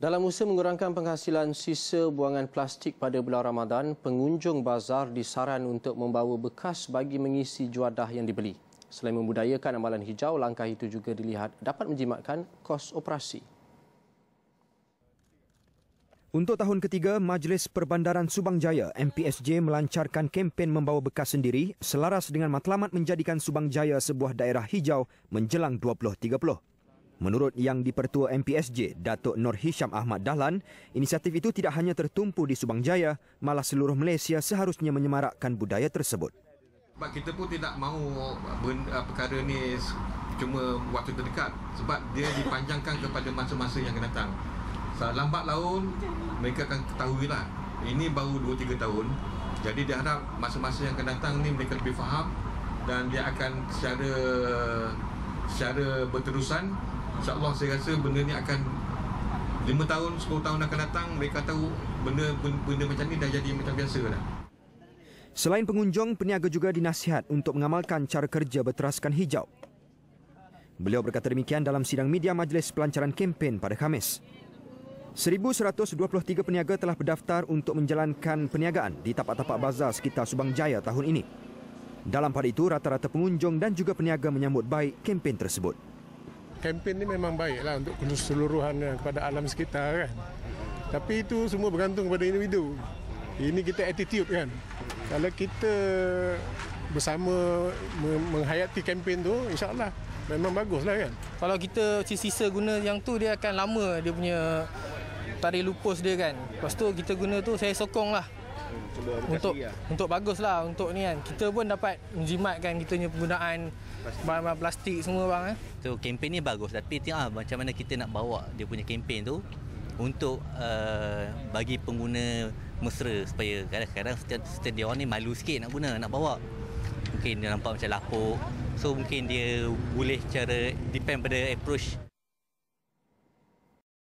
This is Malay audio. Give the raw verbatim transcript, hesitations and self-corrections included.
Dalam usaha mengurangkan penghasilan sisa buangan plastik pada bulan Ramadan, pengunjung bazar disaran untuk membawa bekas bagi mengisi juadah yang dibeli. Selain membudayakan amalan hijau, langkah itu juga dilihat dapat menjimatkan kos operasi. Untuk tahun ketiga, Majlis Perbandaran Subang Jaya (M P S J) melancarkan kempen membawa bekas sendiri selaras dengan matlamat menjadikan Subang Jaya sebuah daerah hijau menjelang dua ribu tiga puluh. Menurut yang dipertua M P S J, Datuk Nur Hisham Ahmad Dahlan, inisiatif itu tidak hanya tertumpu di Subang Jaya, malah seluruh Malaysia seharusnya menyemarakkan budaya tersebut. Sebab kita pun tidak mahu benda, perkara ini cuma waktu terdekat, sebab dia dipanjangkan kepada masa-masa yang akan datang. Lambat laun, mereka akan ketahuilah. Ini baru dua tiga tahun, jadi diharap masa-masa yang akan datang ini mereka lebih faham dan dia akan secara, secara berterusan. InsyaAllah saya rasa benda ni akan lima tahun, sepuluh tahun akan datang, mereka tahu benda, benda, benda macam ni dah jadi macam biasa dah. Selain pengunjung, peniaga juga dinasihat untuk mengamalkan cara kerja berteraskan hijau. Beliau berkata demikian dalam sidang media Majlis Pelancaran Kempen pada Khamis. seribu seratus dua puluh tiga peniaga telah berdaftar untuk menjalankan perniagaan di tapak-tapak bazar sekitar Subang Jaya tahun ini. Dalam pada itu, rata-rata pengunjung dan juga peniaga menyambut baik kempen tersebut. Kempen ni memang baiklah untuk keseluruhan kepada alam sekitar kan. Tapi itu semua bergantung kepada individu. Ini kita attitude kan. Kalau kita bersama menghayati kempen tu, insya-Allah memang baguslah kan. Kalau kita sisa-sisa guna yang tu, dia akan lama dia punya tarikh lupus dia kan. Lepas tu kita guna tu, saya sokonglah. Untuk untuk baguslah untuk ni kan. Kita pun dapat menjimatkan kita punya penggunaan bahan-bahan plastik semua bang eh. So kempen ni bagus, tapi tengoklah macam mana kita nak bawa dia punya kempen tu untuk uh, bagi pengguna mesra, supaya kadang-kadang setiap dia orang ni malu sikit nak guna, nak bawa. Mungkin dia nampak macam lapuk. So mungkin dia boleh cara depend pada approach.